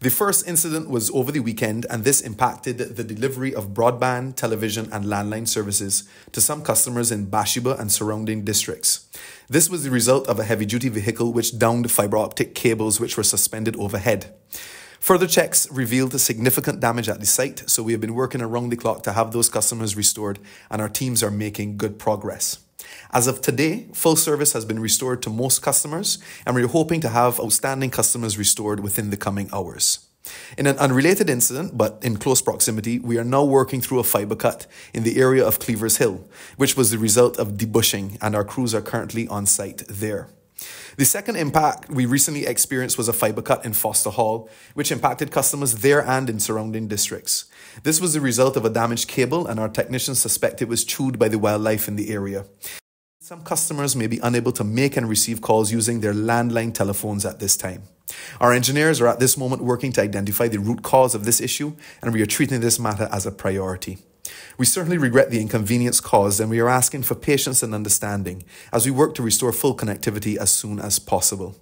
The first incident was over the weekend, and this impacted the delivery of broadband, television, and landline services to some customers in Bathsheba and surrounding districts. This was the result of a heavy-duty vehicle which downed fiber optic cables which were suspended overhead. Further checks revealed significant damage at the site, so we have been working around the clock to have those customers restored, and our teams are making good progress. As of today, full service has been restored to most customers, and we're hoping to have outstanding customers restored within the coming hours. In an unrelated incident, but in close proximity, we are now working through a fiber cut in the area of Cleavers Hill, which was the result of debushing, and our crews are currently on site there. The second impact we recently experienced was a fiber cut in Foster Hall, which impacted customers there and in surrounding districts. This was the result of a damaged cable, and our technicians suspect it was chewed by the wildlife in the area. Some customers may be unable to make and receive calls using their landline telephones at this time. Our engineers are at this moment working to identify the root cause of this issue, and we are treating this matter as a priority. We certainly regret the inconvenience caused, and we are asking for patience and understanding as we work to restore full connectivity as soon as possible.